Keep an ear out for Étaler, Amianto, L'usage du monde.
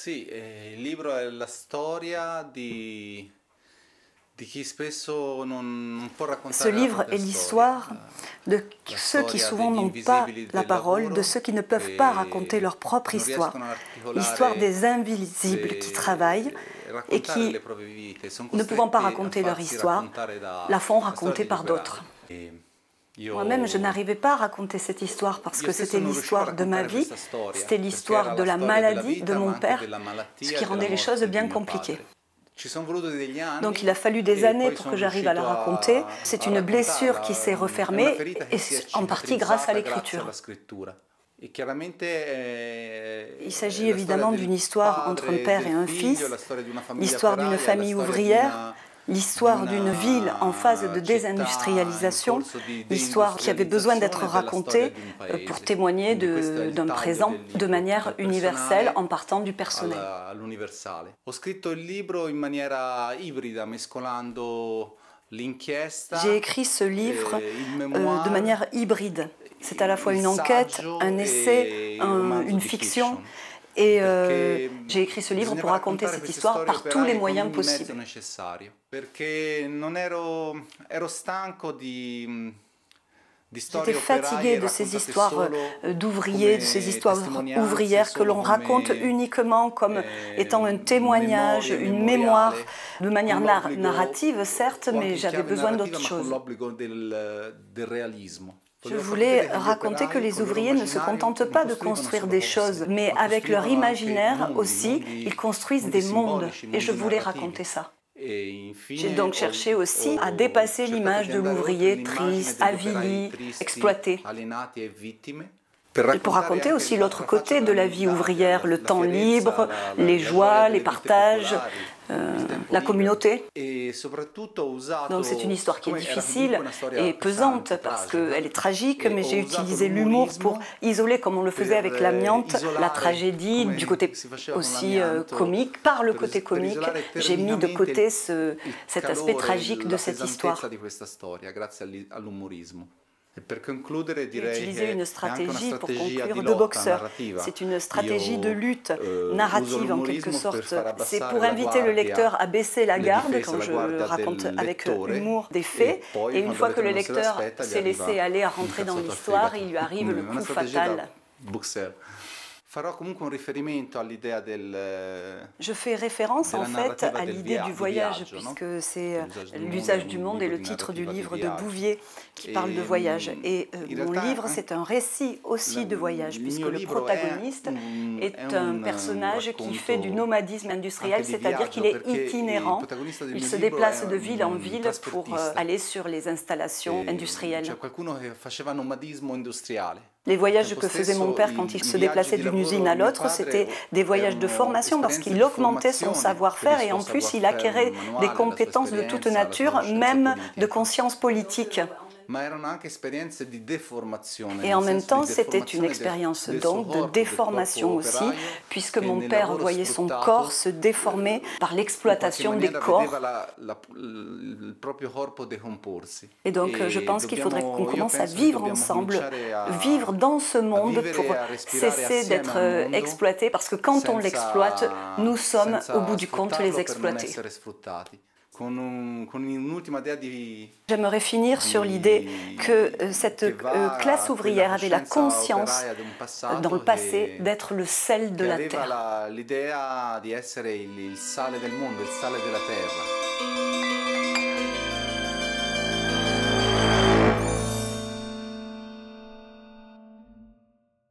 Sì, il libro è la storia di chi spesso non può raccontare. Ce livre est l'histoire de ceux qui souvent n'ont pas la parole, de ceux qui ne peuvent pas raconter leur propre histoire, l'histoire des invisibles qui travaillent et qui, ne pouvant pas raconter leur histoire, la font raconter par d'autres. Moi-même, je n'arrivais pas à raconter cette histoire parce que c'était l'histoire de ma vie, c'était l'histoire de la maladie de mon père, ce qui rendait les choses bien compliquées. Donc il a fallu des années pour que j'arrive à la raconter. C'est une blessure qui s'est refermée, et en partie grâce à l'écriture. Il s'agit évidemment d'une histoire entre un père et un fils, l'histoire d'une famille ouvrière, l'histoire d'une ville en phase de désindustrialisation, l'histoire qui avait besoin d'être racontée pour témoigner d'un présent de manière universelle en partant du personnel. J'ai écrit ce livre de manière hybride. C'est à la fois une enquête, un essai, une fiction. Et j'ai écrit ce livre pour raconter cette histoire par tous les moyens possibles. J'étais fatiguée de ces histoires d'ouvriers, de ces histoires ouvrières que l'on raconte uniquement comme étant un témoignage, une mémoire, de manière narrative, certes, mais j'avais besoin d'autre chose. Je voulais raconter que les ouvriers ne se contentent pas de construire des choses, mais avec leur imaginaire aussi, ils construisent des mondes, et je voulais raconter ça. J'ai donc cherché aussi à dépasser l'image de l'ouvrier triste, avili, exploité. Et pour raconter aussi l'autre côté de la vie ouvrière, le temps libre, les joies, les partages, la communauté. Donc c'est une histoire qui est difficile et pesante parce qu'elle est tragique, mais j'ai utilisé l'humour pour isoler, comme on le faisait avec l'amiante, la tragédie du côté aussi comique. Par le côté comique, j'ai mis de côté cet aspect tragique de cette histoire. Utiliser une stratégie pour conclure de boxeur. C'est une stratégie de lutte narrative en quelque sorte. C'est pour inviter le lecteur à baisser la garde quand je raconte avec humour des faits. Et une fois que le lecteur s'est laissé aller à rentrer dans l'histoire, il lui arrive le coup fatal. Je fais référence en fait à l'idée du voyage, puisque c'est L'usage du monde et le titre du livre de Bouvier qui parle de voyage. Et mon livre, c'est un récit aussi de voyage, puisque le protagoniste est un personnage qui fait du nomadisme industriel, c'est-à-dire qu'il est itinérant, il se déplace de ville en ville pour aller sur les installations industrielles. Les voyages que faisait mon père quand il se déplaçait d'une usine à l'autre, c'était des voyages de formation parce qu'il augmentait son savoir-faire et en plus il acquérait des compétences de toute nature, même de conscience politique. Et en même temps, c'était une expérience donc de déformation aussi, puisque mon père voyait son corps se déformer par l'exploitation des corps. Et donc, je pense qu'il faudrait qu'on commence à vivre ensemble, vivre dans ce monde pour cesser d'être exploité, parce que quand on l'exploite, nous sommes au bout du compte les exploités. J'aimerais finir sur l'idée que cette classe ouvrière avait la conscience dans le passé d'être le sel de la terre.